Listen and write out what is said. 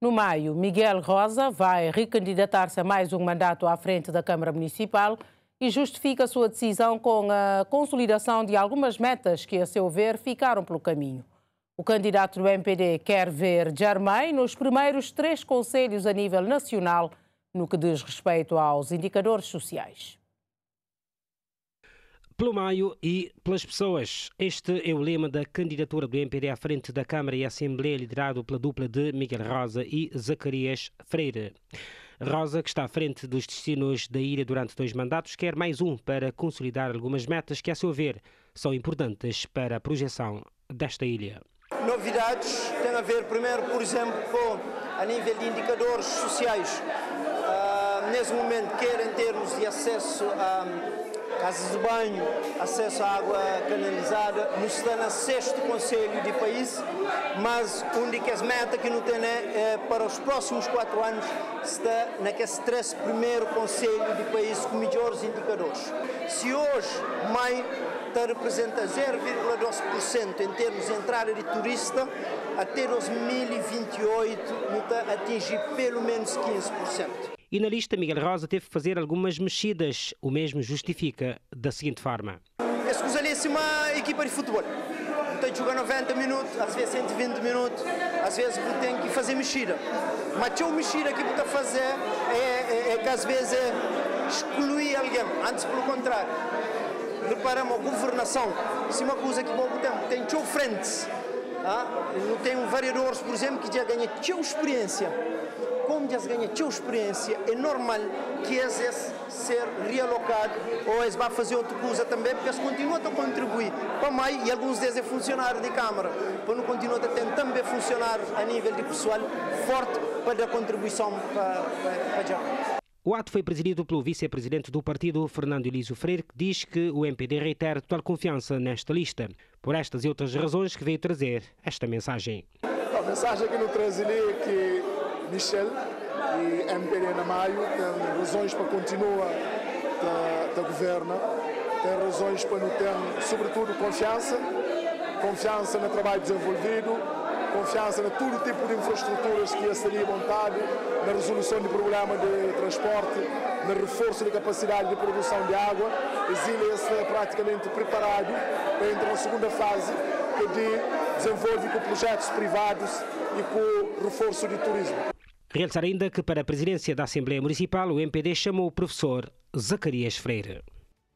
No maio, Miguel Rosa vai recandidatar-se a mais um mandato à frente da Câmara Municipal e justifica sua decisão com a consolidação de algumas metas que, a seu ver, ficaram pelo caminho. O candidato do MPD quer ver Germain nos primeiros 3 conselhos a nível nacional no que diz respeito aos indicadores sociais. Pelo Maio e pelas pessoas. Este é o lema da candidatura do MPD à frente da Câmara e Assembleia, liderado pela dupla de Miguel Rosa e Zacarias Freire. Rosa, que está à frente dos destinos da ilha durante 2 mandatos, quer mais um para consolidar algumas metas que, a seu ver, são importantes para a projeção desta ilha. Novidades têm a ver, primeiro, por exemplo, com a nível de indicadores sociais. Nesse momento, quer em termos de acesso a casas de banho, acesso à água canalizada, não está no 6º Conselho do país, mas a única meta que não tem é para os próximos 4 anos está naquele 13º Conselho do país com melhores indicadores. Se hoje Maio representa 0,2% em termos de entrada de turista, até 2028 não está a atingir pelo menos 15%. E na lista, Miguel Rosa teve que fazer algumas mexidas. O mesmo justifica da seguinte forma. Escusamos ali uma equipa de futebol. Então, joga 90 minutos, às vezes 120 minutos, às vezes tem que fazer mexida. Mas a mexida que está a fazer é que às vezes é excluir alguém. Antes, pelo contrário. Reparamos a governação. Se uma coisa que pouco tempo tem tchau frente. Não tem vereadores, por exemplo, que já ganha tchau experiência. Como já se ganha tchau experiência, é normal que esse ser realocado ou esse vai fazer outra coisa também, porque eles continuam a contribuir para Maio e alguns deles é funcionário de Câmara, para não continuar a ter também funcionários a nível de pessoal forte para dar contribuição para já. O ato foi presidido pelo vice-presidente do partido, Fernando Elísio Freire, que diz que o MPD reitera total confiança nesta lista, por estas e outras razões que veio trazer esta mensagem. A mensagem que nos traz ali é que Michel e MPD na Maio têm razões para continuar da governa, têm razões para não ter, sobretudo, confiança no trabalho desenvolvido, confiança em todo tipo de infraestruturas que seria montado, na resolução de problema de transporte, no reforço da capacidade de produção de água. Exílio é praticamente preparado para entrar na segunda fase, que desenvolve com projetos privados e com o reforço de turismo. Realçar ainda que para a presidência da Assembleia Municipal o MPD chamou o professor Zacarias Freire.